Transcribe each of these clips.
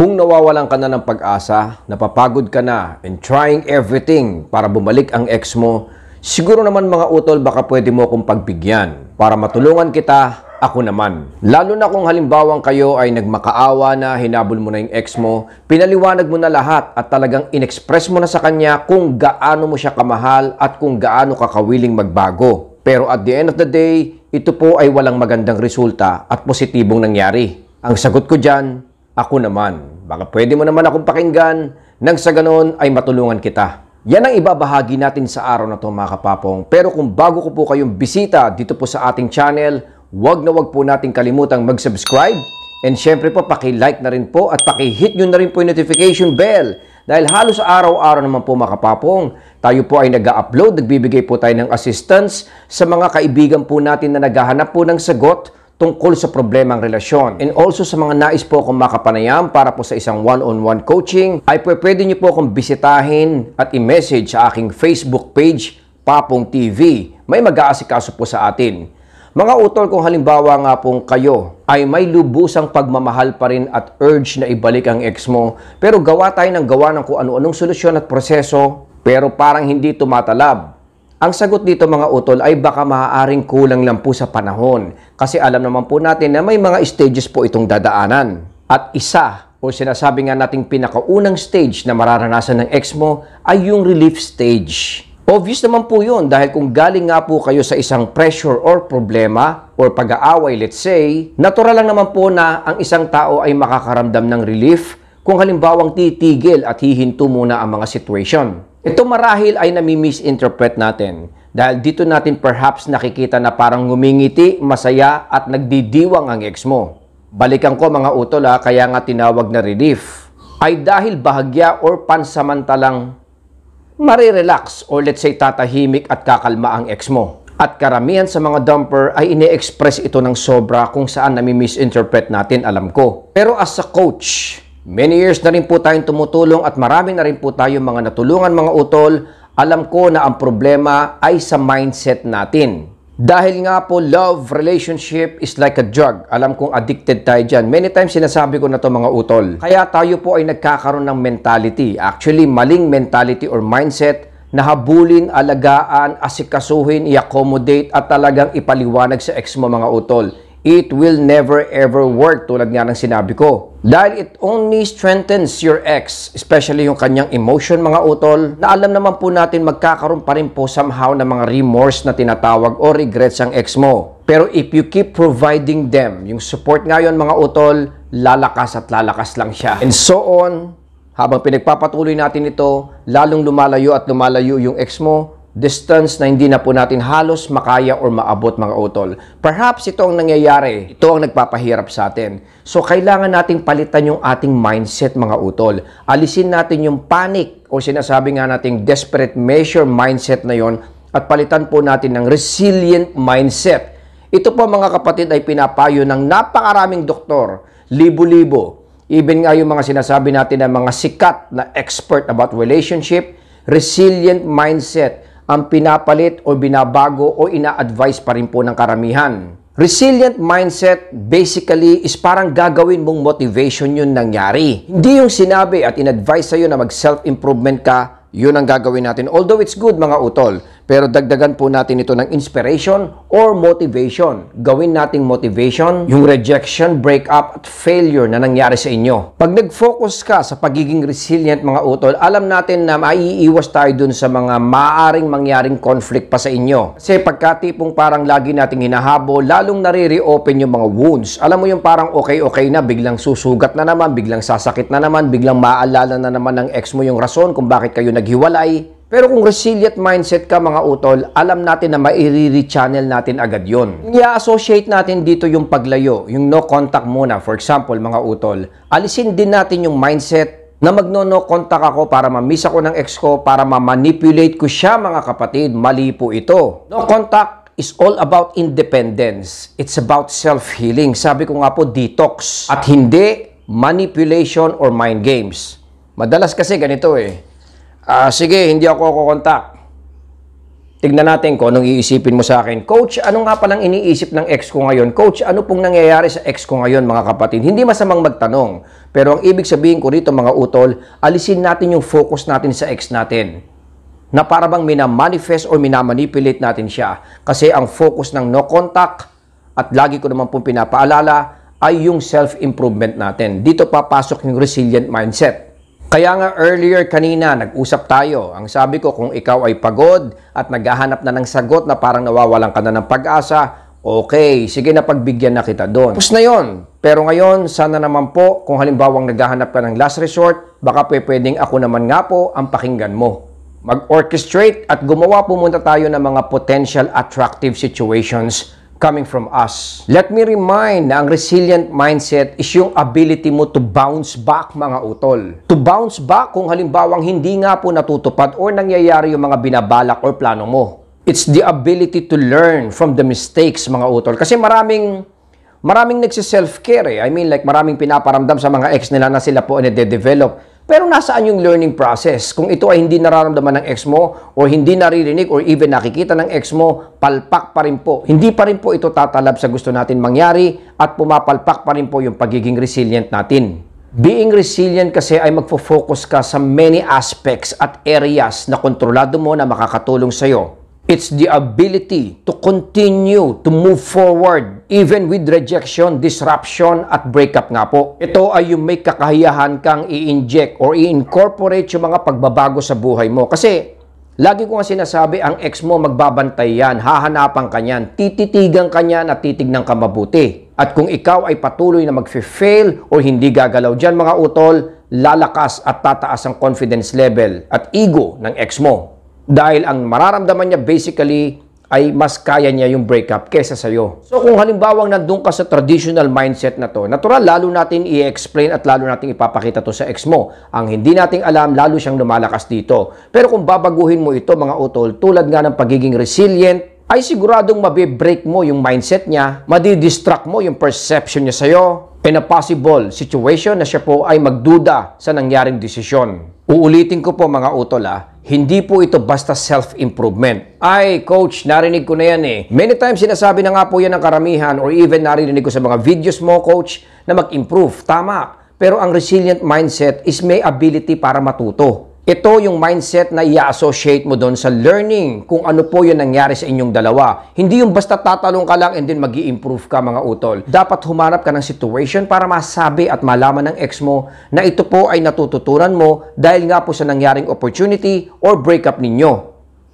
Kung nawawalan ka na ng pag-asa, napapagod ka na in trying everything para bumalik ang ex mo, siguro naman mga utol baka pwede mo akong pagbigyan para matulungan kita, ako naman. Lalo na kung halimbawang kayo ay nagmakaawa na, hinabol mo na yung ex mo, pinaliwanag mo na lahat at talagang inexpress mo na sa kanya kung gaano mo siya kamahal at kung gaano kakawiling magbago. Pero at the end of the day, ito po ay walang magandang resulta at positibong nangyari. Ang sagot ko dyan, ako naman. Baka pwede mo naman akong pakinggan nang sa ganon ay matulungan kita. Yan ang ibabahagi natin sa araw na to mga kapapong. Pero kung bago ko po kayong bisita dito po sa ating channel, wag na wag po natin kalimutang mag-subscribe. And syempre po paki-like na rin po at paki-hit nyo na rin po yung notification bell. Dahil halos araw-araw naman po mga kapapong, tayo po ay nag-upload, nagbibigay po tayo ng assistance sa mga kaibigan po natin na naghahanap po ng sagot tungkol sa problemang relasyon. And also sa mga nais po akong makapanayam para po sa isang one-on-one coaching, ay pwede nyo po akong bisitahin at i-message sa aking Facebook page, Papong TV. May mag-aasikaso po sa atin. Mga utol, kung halimbawa nga pong kayo ay may lubusang pagmamahal pa rin at urge na ibalik ang ex mo, pero gawa tayo ng gawa ng kung ano-anong solusyon at proseso, pero parang hindi tumatalab. Ang sagot dito mga utol ay baka maaaring kulang lang po sa panahon, kasi alam naman po natin na may mga stages po itong dadaanan. At isa o sinasabi nga nating pinakaunang stage na mararanasan ng ex mo ay yung relief stage. Obvious naman po yun dahil kung galing nga po kayo sa isang pressure or problema or pag-aaway let's say, natural lang naman po na ang isang tao ay makakaramdam ng relief kung halimbawang titigil at hihinto muna ang mga sitwasyon. Ito marahil ay nami-misinterpret natin dahil dito natin perhaps nakikita na parang ngumingiti, masaya at nagdidiwang ang ex mo. Balikan ko mga utol ha, kaya nga tinawag na relief ay dahil bahagya or pansamantalang marirelax o let's say tatahimik at kakalma ang ex mo. At karamihan sa mga dumper ay ine-express ito ng sobra kung saan nami-misinterpret natin, alam ko. Pero as a coach, many years na rin po tayong tumutulong at marami na rin po tayong mga natulungan mga utol. Alam ko na ang problema ay sa mindset natin. Dahil nga po love relationship is like a drug. Alam kong addicted tayo dyan. Many times sinasabi ko na to mga utol. Kaya tayo po ay nagkakaroon ng mentality. Actually maling mentality or mindset na habulin, alagaan, asikasuhin, i-accommodate at talagang ipaliwanag sa ex mo mga utol. It will never ever work tulad nga ng sinabi ko. Dahil it only strengthens your ex, especially yung kanyang emotion mga utol, na alam naman po natin magkakaroon pa rin po somehow ng mga remorse na tinatawag o regrets ang ex mo. Pero if you keep providing them, yung support ngayon mga utol, lalakas at lalakas lang siya. And so on, habang pinagpapatuloy natin ito, lalong lumalayo at lumalayo yung ex mo, distance na hindi na po natin halos makaya or maabot mga utol. Perhaps ito ang nangyayari, ito ang nagpapahirap sa atin. So kailangan nating palitan yung ating mindset mga utol. Alisin natin yung panic o sinasabi nga nating desperate measure mindset na yon at palitan po natin ng resilient mindset. Ito po mga kapatid ay pinapayo ng napakaraming doktor, libo-libo. Even nga yung mga sinasabi natin ng mga sikat na expert about relationship, resilient mindset ang pinapalit o binabago o ina-advise pa rin po ng karamihan. Resilient mindset basically is parang gagawin mong motivation yun nangyari. Hindi yung sinabi at in-advise sa'yo na mag-self-improvement ka, yun ang gagawin natin. Although it's good mga utol, pero dagdagan po natin ito ng inspiration or motivation. Gawin nating motivation yung rejection, breakup at failure na nangyari sa inyo. Pag nag-focus ka sa pagiging resilient mga utol, alam natin na maiiwas tayo dun sa mga maaring mangyaring conflict pa sa inyo. Kasi pagkatipong parang lagi nating hinahabo, lalong nare-reopen yung mga wounds. Alam mo yung parang okay-okay na, biglang susugat na naman, biglang sasakit na naman, biglang maaalala na naman ng ex mo yung rason kung bakit kayo naghiwalay. Pero kung resilient mindset ka mga utol, alam natin na mairi-rechannel natin agad yon. I-associate natin dito yung paglayo, yung no contact muna. For example mga utol, alisin din natin yung mindset na magno-no contact ako para ma-miss ako ng ex ko, para ma-manipulate ko siya mga kapatid. Mali po ito. No contact is all about independence. It's about self-healing. Sabi ko nga po, detox. At hindi manipulation or mind games. Madalas kasi ganito eh. Sige, hindi ako kokontak. Tignan natin kung anong iisipin mo sa akin. Coach, ano nga palang iniisip ng ex ko ngayon? Coach, ano pong nangyayari sa ex ko ngayon, mga kapatid? Hindi masamang magtanong. Pero ang ibig sabihin ko rito, mga utol, alisin natin yung focus natin sa ex natin. Na para bang minamanifest o minamanipulate natin siya. Kasi ang focus ng no contact, at lagi ko naman pong pinapaalala, ay yung self-improvement natin. Dito papasok yung resilient mindset. Kaya nga earlier kanina, nag-usap tayo. Ang sabi ko, kung ikaw ay pagod at naghahanap na ng sagot na parang nawawalan ka na ng pag-asa, okay, sige na, pagbigyan na kita doon. Tapos na yun. Pero ngayon, sana naman po, kung halimbawang naghahanap ka ng last resort, baka pwedeng ako naman nga po ang pakinggan mo. Mag-orchestrate at gumawa po muna tayo ng mga potential attractive situations coming from us. Let me remind na ang resilient mindset is yung ability mo to bounce back, mga utol. To bounce back kung halimbawang hindi nga po natutupad or nangyayari yung mga binabalak or plano mo. It's the ability to learn from the mistakes, mga utol. Kasi maraming nagsiself-care eh. I mean, like maraming pinaparamdam sa mga ex nila na sila po ay nade-develop. Pero nasaan yung learning process? Kung ito ay hindi nararamdaman ng ex mo o hindi naririnig or even nakikita ng ex mo, palpak pa rin po. Hindi pa rin po ito tatalab sa gusto natin mangyari at pumapalpak pa rin po yung pagiging resilient natin. Being resilient kasi ay magfo-focus ka sa many aspects at areas na kontrolado mo na makakatulong sa'yo. It's the ability to continue to move forward even with rejection, disruption, at breakup nga po. Ito ay yung may kakayahan kang i-inject or i-incorporate yung mga pagbabago sa buhay mo. Kasi lagi ko nga sinasabi, ang ex mo magbabantay yan, hahanapan ka niyan, tititigan ka niyan at titignan ka mabuti. At kung ikaw ay patuloy na mag-fail o hindi gagalaw dyan, mga utol, lalakas at tataas ang confidence level at ego ng ex mo. Dahil ang mararamdaman niya basically ay mas kaya niya yung breakup kesa sa'yo. So kung halimbawang nandun ka sa traditional mindset na to, natural, lalo natin i-explain at lalo natin ipapakita to sa ex mo. Ang hindi nating alam, lalo siyang lumalakas dito. Pero kung babaguhin mo ito, mga utol, tulad nga ng pagiging resilient, ay siguradong mabibreak mo yung mindset niya, madidistract mo yung perception niya sa'yo, in a possible situation na siya po ay magduda sa nangyaring desisyon. Uulitin ko po, mga utol, hindi po ito basta self-improvement. Ay, coach, narinig ko na yan eh. Many times sinasabi na nga po yan ng karamihan or even narinig ko sa mga videos mo, coach, na mag-improve. Tama. Pero ang resilient mindset is may ability para matuto. Ito yung mindset na i-associate mo doon sa learning kung ano po yung nangyari sa inyong dalawa. Hindi yung basta tatalong ka lang and then mag-i-improve ka, mga utol. Dapat humanap ka ng situation para masabi at malaman ng ex mo na ito po ay natututunan mo dahil nga po sa nangyaring opportunity or breakup ninyo.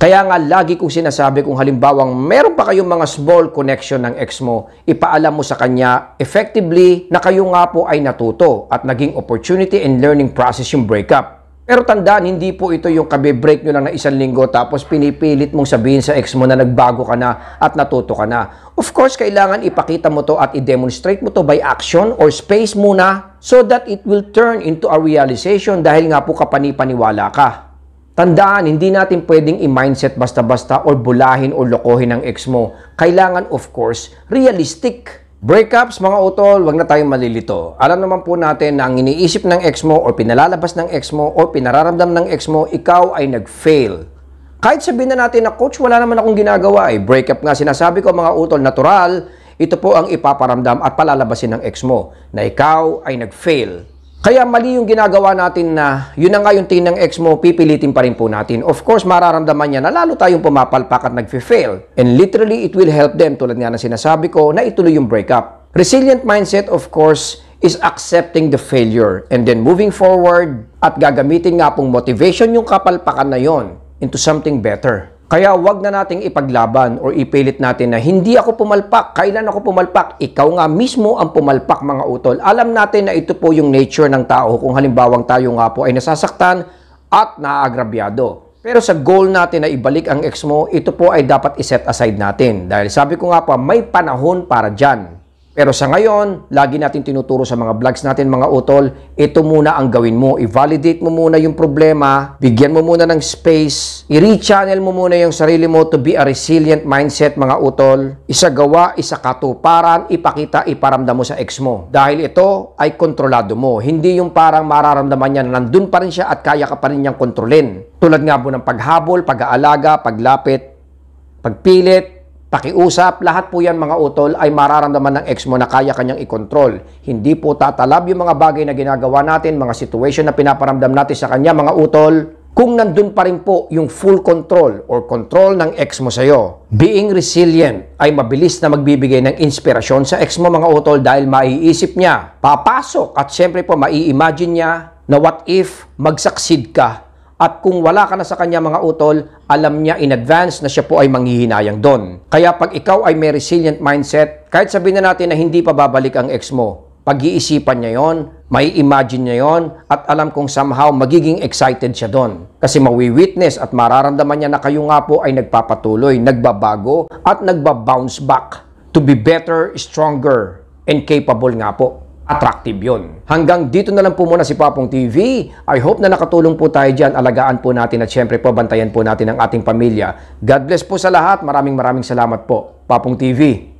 Kaya nga lagi kong sinasabi, kung halimbawang meron pa kayong mga small connection ng ex mo, ipaalam mo sa kanya effectively na kayo nga po ay natuto at naging opportunity and learning process yung breakup. Pero tandaan, hindi po ito yung kabe-break nyo lang na isang linggo tapos pinipilit mong sabihin sa ex mo na nagbago ka na at natuto ka na. Of course, kailangan ipakita mo to at i-demonstrate mo to by action or space muna so that it will turn into a realization dahil nga po kapani-paniwala ka. Tandaan, hindi natin pwedeng i-mindset basta-basta or bulahin o lokohin ang ex mo. Kailangan, of course, realistic. Breakups, mga utol, wag na tayong malilito. Alam naman po natin na ang iniisip ng ex mo o pinalalabas ng ex mo o pinararamdam ng ex mo, ikaw ay nag-fail. Kahit sabihin na natin na, coach, wala naman akong ginagawa eh. Breakup nga sinasabi ko, mga utol, natural, ito po ang ipaparamdam at palalabasin ng ex mo na ikaw ay nag-fail. Kaya mali yung ginagawa natin na yun na nga yung tingin ng ex mo, pipilitin pa rin po natin. Of course, mararamdaman niya na lalo tayong pumapalpak at nagfe-fail. And literally, it will help them, tulad nga na sinasabi ko, na ituloy yung breakup. Resilient mindset, of course, is accepting the failure and then moving forward at gagamitin nga pong motivation yung kapalpakan na yon into something better. Kaya wag na nating ipaglaban or ipilit natin na hindi ako pumalpak, kailan ako pumalpak, ikaw nga mismo ang pumalpak, mga utol. Alam natin na ito po yung nature ng tao kung halimbawang tayo nga po ay nasasaktan at naaagrabyado. Pero sa goal natin na ibalik ang ex mo, ito po ay dapat iset aside natin. Dahil sabi ko nga po, may panahon para dyan. Pero sa ngayon, lagi natin tinuturo sa mga vlogs natin, mga utol, ito muna ang gawin mo. I-validate mo muna yung problema, bigyan mo muna ng space, i-rechannel mo muna yung sarili mo to be a resilient mindset, mga utol. Isagawa, isakatuparan, ipakita, iparamdam mo sa ex mo. Dahil ito ay kontrolado mo. Hindi yung parang mararamdaman niya na nandun pa rin siya at kaya ka pa rin niyang kontrolin. Tulad nga po ng paghabol, pag-aalaga, paglapit, pagpilit, pakiusap, lahat po yan mga utol ay mararamdaman ng ex mo na kaya kanyang i-control. Hindi po tatalab yung mga bagay na ginagawa natin, mga situation na pinaparamdam natin sa kanya mga utol, kung nandun pa rin po yung full control or control ng ex mo sa'yo. Being resilient ay mabilis na magbibigay ng inspirasyon sa ex mo mga utol dahil maiisip niya, papasok at syempre po mai-imagine niya na what if mag-succeed ka. At kung wala ka na sa kanya mga utol, alam niya in advance na siya po ay manghihinayang doon. Kaya pag ikaw ay may resilient mindset, kahit sabihin na natin na hindi pa babalik ang ex mo, pag-iisipan niya yon, may imagine niya yon, at alam kong somehow magiging excited siya doon. Kasi mawi-witness at mararamdaman niya na kayo nga po ay nagpapatuloy, nagbabago, at nagbabounce back to be better, stronger, and capable nga po. Attractive yun. Hanggang dito na lang po muna si Papong TV. I hope na nakatulong po tayo dyan. Alagaan po natin at syempre po bantayan po natin ang ating pamilya. God bless po sa lahat. Maraming salamat po. Papong TV.